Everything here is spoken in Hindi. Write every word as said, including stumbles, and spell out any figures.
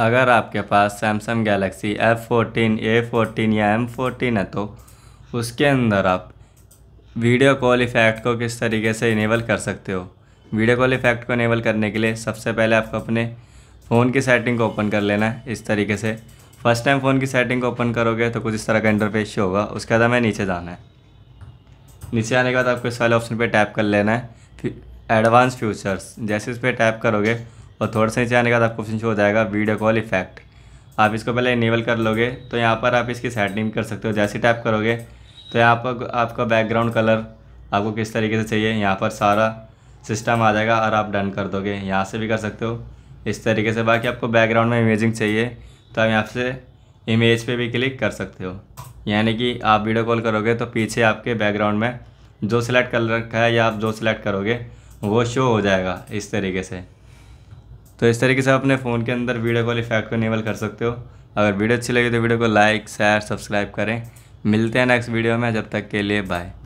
अगर आपके पास Samsung Galaxy F fourteen, A fourteen या एम फोर्टीन है तो उसके अंदर आप वीडियो कॉल इफ़ेक्ट को किस तरीके से इनेबल कर सकते हो। वीडियो कॉल इफ़ेक्ट को इनेबल करने के लिए सबसे पहले आपको अपने फ़ोन की सेटिंग को ओपन कर लेना है। इस तरीके से फर्स्ट टाइम फ़ोन की सेटिंग को ओपन करोगे तो कुछ इस तरह का इंटरफेस होगा। उसके बाद हमें नीचे जाना है। नीचे आने के बाद आपको इस वाले ऑप्शन पर टैप कर लेना है, फिर एडवांस फीचर्स। जैसे इस पर टैप करोगे और थोड़ा सा नीचे आने के बाद आपको ऑप्शन शो हो जाएगा वीडियो कॉल इफेक्ट। आप इसको पहले इनेबल कर लोगे तो यहाँ पर आप इसकी सेटिंग कर सकते हो। जैसे टैप करोगे तो यहाँ पर आपका बैकग्राउंड कलर आपको किस तरीके से चाहिए यहाँ पर सारा सिस्टम आ जाएगा और आप डन कर दोगे। यहाँ से भी कर सकते हो इस तरीके से। बाकी आपको बैकग्राउंड में इमेजिंग चाहिए तो आप यहाँ से इमेज पर भी क्लिक कर सकते हो। यानी कि आप वीडियो कॉल करोगे तो पीछे आपके बैकग्राउंड में जो सिलेक्ट कर रखा है या आप जो सिलेक्ट करोगे वो शो हो जाएगा इस तरीके से। तो इस तरीके से आप अपने फ़ोन के अंदर वीडियो कॉल इफेक्ट को इनेबल कर सकते हो। अगर वीडियो अच्छी लगी तो वीडियो को लाइक, शेयर, सब्सक्राइब करें। मिलते हैं नेक्स्ट वीडियो में, जब तक के लिए बाय।